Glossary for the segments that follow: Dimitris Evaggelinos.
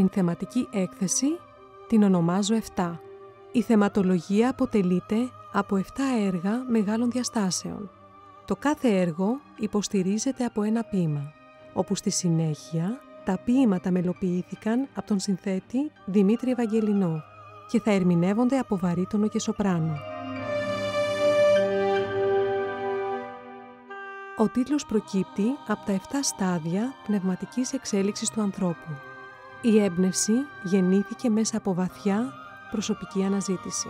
Την θεματική έκθεση την ονομάζω 7. Η θεματολογία αποτελείται από 7 έργα μεγάλων διαστάσεων. Το κάθε έργο υποστηρίζεται από ένα ποίημα, όπου στη συνέχεια τα ποίηματα μελοποιήθηκαν από τον συνθέτη Δημήτρη Ευαγγελινό και θα ερμηνεύονται από βαρύτονο και σοπράνο. Ο τίτλος προκύπτει από τα 7 στάδια πνευματικής εξέλιξης του ανθρώπου. Η έμπνευση γεννήθηκε μέσα από βαθιά προσωπική αναζήτηση.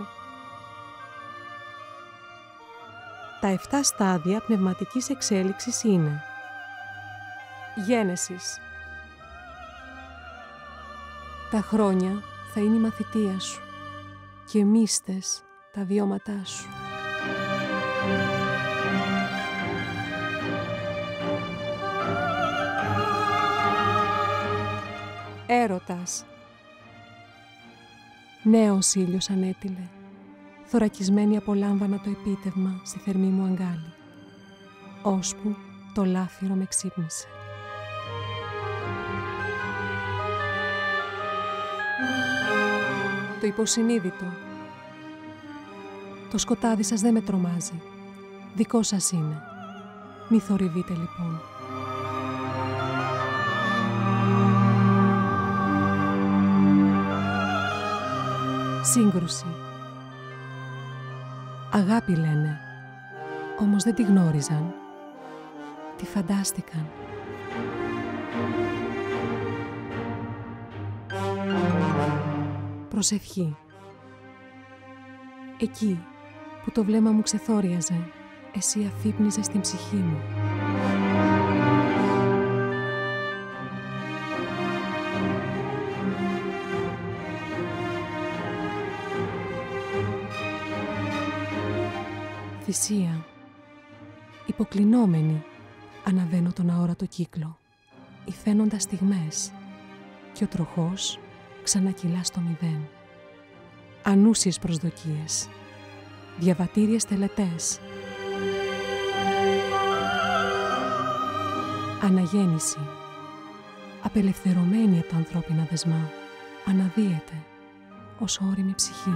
Τα 7 στάδια πνευματικής εξέλιξης είναι: Γένεσης. Τα χρόνια θα είναι η μαθητεία σου και μίστες τα βιώματά σου. Έρωτας. Νέος ήλιος ανέτειλε, θωρακισμένη απολάμβανα το επίτευμα στη θερμή μου αγκάλι, ώσπου το λάφυρο με ξύπνησε. Το υποσυνείδητο. Το σκοτάδι σας δεν με τρομάζει, δικό σας είναι. Μη θορυβείτε λοιπόν. Σύγκρουση. Αγάπη λένε, όμως δεν τη γνώριζαν, τη φαντάστηκαν. Προσευχή. Εκεί που το βλέμμα μου ξεθόριαζε, εσύ αφύπνιζες την ψυχή μου. Θυσία. Υποκλεινόμενη, αναβαίνω τον αόρατο κύκλο, υφαίνοντας στιγμές, και ο τροχός ξανακυλά στο μηδέν. Ανούσιες προσδοκίες, διαβατήριες τελετές. Αναγέννηση. Απελευθερωμένη από τα ανθρώπινα δεσμά, αναδύεται ως ώριμη ψυχή.